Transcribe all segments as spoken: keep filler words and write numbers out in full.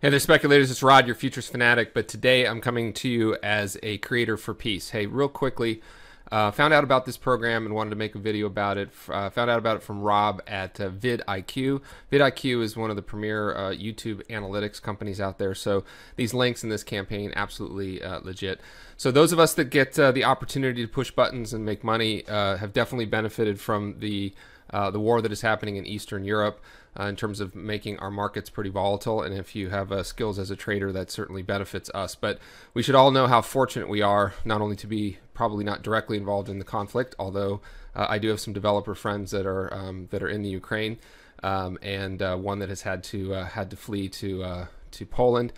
Hey there, speculators, it's Rod, your Futures Fanatic, but today I'm coming to you as a creator for peace. Hey, real quickly, uh, found out about this program and wanted to make a video about it. Uh, found out about it from Rob at uh, VidIQ. VidIQ is one of the premier uh, YouTube analytics companies out there, so these links in this campaign, absolutely uh, legit. So those of us that get uh, the opportunity to push buttons and make money uh, have definitely benefited from the Uh, the war that is happening in Eastern Europe uh, in terms of making our markets pretty volatile. And if you have uh, skills as a trader, that certainly benefits us. But we should all know how fortunate we are, not only to be probably not directly involved in the conflict, although uh, I do have some developer friends that are um, that are in the Ukraine, um, and uh, one that has had to uh, had to flee to uh, to Poland.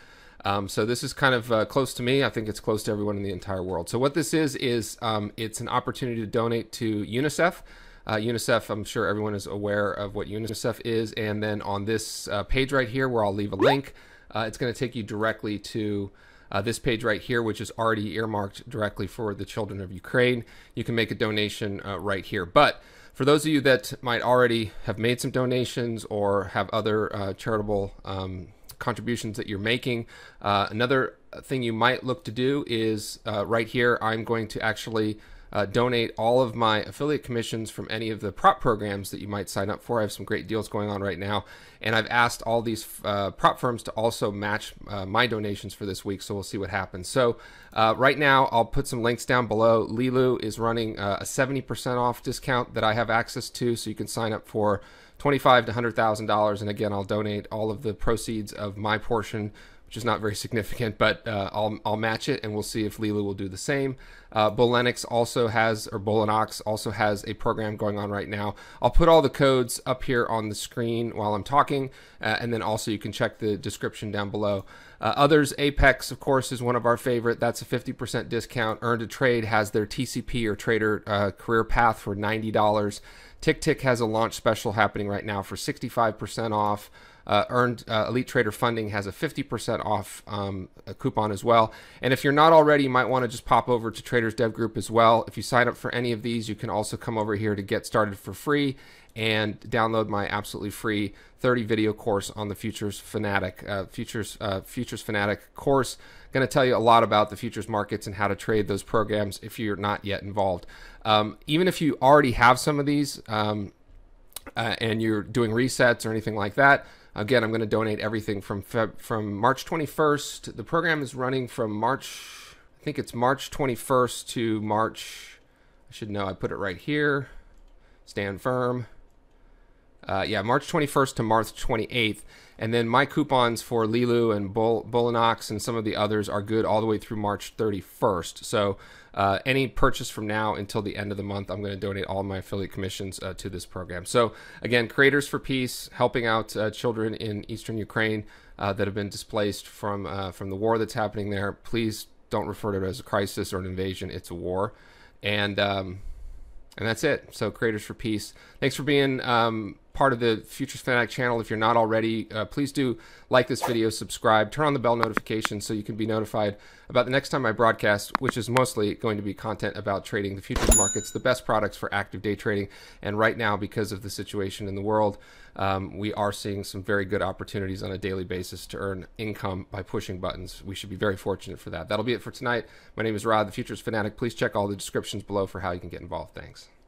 Um, so this is kind of uh, close to me. I think it's close to everyone in the entire world. So what this is is um, it's an opportunity to donate to UNICEF. Uh, UNICEF, I'm sure everyone is aware of what UNICEF is. And then on this uh, page right here, where I'll leave a link, uh, it's going to take you directly to uh, this page right here, which is already earmarked directly for the children of Ukraine. You can make a donation uh, right here. But for those of you that might already have made some donations or have other uh, charitable um, contributions that you're making, uh, another thing you might look to do is uh, right here, I'm going to actually Uh, donate all of my affiliate commissions from any of the prop programs that you might sign up for. I have some great deals going on right now, and I've asked all these uh, prop firms to also match uh, my donations for this week, so we'll see what happens. So uh, right now, I'll put some links down below. Leeloo is running uh, a seventy percent off discount that I have access to, so you can sign up for twenty-five thousand to one hundred thousand dollars, and again, I'll donate all of the proceeds of my portion, which is not very significant, but uh, I'll, I'll match it, and we'll see if Leeloo will do the same. Uh, Bulenox also has, or Bulenox also has a program going on right now. I'll put all the codes up here on the screen while I'm talking, uh, and then also you can check the description down below. Uh, others, Apex, of course, is one of our favorite. That's a fifty percent discount. Earn to Trade has their T C P or Trader uh, Career Path for ninety dollars. Tick Tick has a launch special happening right now for sixty-five percent off. Uh, earned uh, Elite Trader Funding has a fifty percent off um, a coupon as well. And if you're not already, you might want to just pop over to Traders Dev Group as well. If you sign up for any of these, you can also come over here to Get Started for free and download my absolutely free thirty video course on the Futures Fanatic uh, Futures uh, Futures Fanatic course. Going to tell you a lot about the futures markets and how to trade those programs if you're not yet involved. Um, even if you already have some of these um, uh, and you're doing resets or anything like that, again, I'm going to donate everything from Feb from March twenty-first. The program is running from March, I think it's March twenty-first to March, I should know, I put it right here, stand firm. Uh, yeah, March twenty-first to March twenty-eighth. And then my coupons for Leeloo and Bul Bulenox and some of the others are good all the way through March thirty-first. So uh, any purchase from now until the end of the month, I'm going to donate all my affiliate commissions uh, to this program. So again, Creators for Peace, helping out uh, children in Eastern Ukraine uh, that have been displaced from, uh, from the war that's happening there. Please don't refer to it as a crisis or an invasion. It's a war. And um, and that's it. So Creators for Peace. Thanks for being um, part of the Futures Fanatic channel. If you're not already, uh, please do like this video, subscribe, turn on the bell notification so you can be notified about the next time I broadcast, which is mostly going to be content about trading the futures markets, the best products for active day trading. And right now, because of the situation in the world, um, we are seeing some very good opportunities on a daily basis to earn income by pushing buttons. We should be very fortunate for that. That'll be it for tonight. My name is Rod, the Futures Fanatic. Please check all the descriptions below for how you can get involved. Thanks.